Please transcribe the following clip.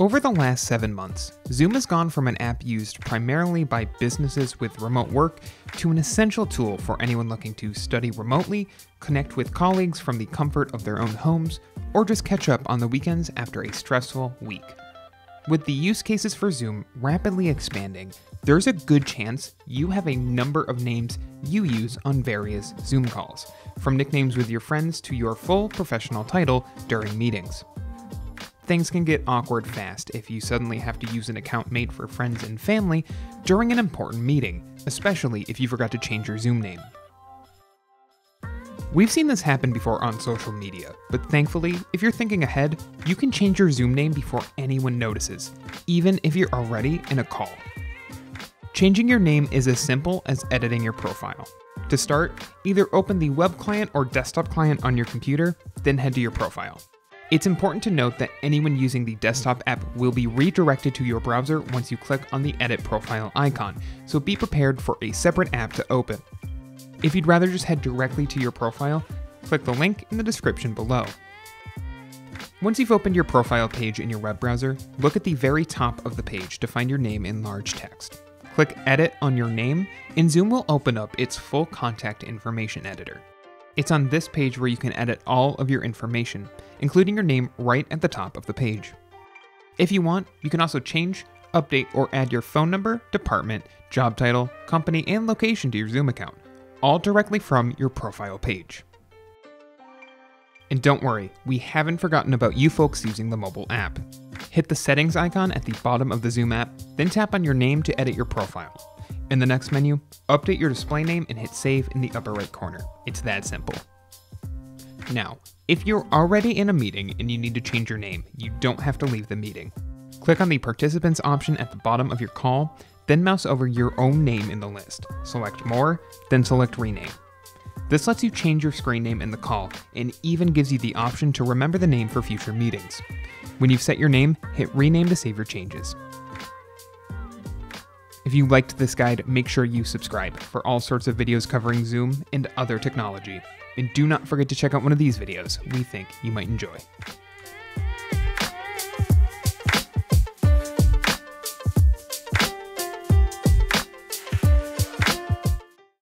Over the last 7 months, Zoom has gone from an app used primarily by businesses with remote work to an essential tool for anyone looking to study remotely, connect with colleagues from the comfort of their own homes, or just catch up on the weekends after a stressful week. With the use cases for Zoom rapidly expanding, there's a good chance you have a number of names you use on various Zoom calls, from nicknames with your friends to your full professional title during meetings. Things can get awkward fast if you suddenly have to use an account made for friends and family during an important meeting, especially if you forgot to change your Zoom name. We've seen this happen before on social media, but thankfully, if you're thinking ahead, you can change your Zoom name before anyone notices, even if you're already in a call. Changing your name is as simple as editing your profile. To start, either open the web client or desktop client on your computer, then head to your profile. It's important to note that anyone using the desktop app will be redirected to your browser once you click on the Edit Profile icon, so be prepared for a separate app to open. If you'd rather just head directly to your profile, click the link in the description below. Once you've opened your profile page in your web browser, look at the very top of the page to find your name in large text. Click Edit on your name, and Zoom will open up its full contact information editor. It's on this page where you can edit all of your information, including your name right at the top of the page. If you want, you can also change, update, or add your phone number, department, job title, company, and location to your Zoom account, all directly from your profile page. And don't worry, we haven't forgotten about you folks using the mobile app. Hit the settings icon at the bottom of the Zoom app, then tap on your name to edit your profile. In the next menu, update your display name and hit save in the upper right corner. It's that simple. Now, if you're already in a meeting and you need to change your name, you don't have to leave the meeting. Click on the participants option at the bottom of your call, then mouse over your own name in the list, select More, then select Rename. This lets you change your screen name in the call and even gives you the option to remember the name for future meetings. When you've set your name, hit Rename to save your changes. If you liked this guide, make sure you subscribe for all sorts of videos covering Zoom and other technology. And do not forget to check out one of these videos we think you might enjoy.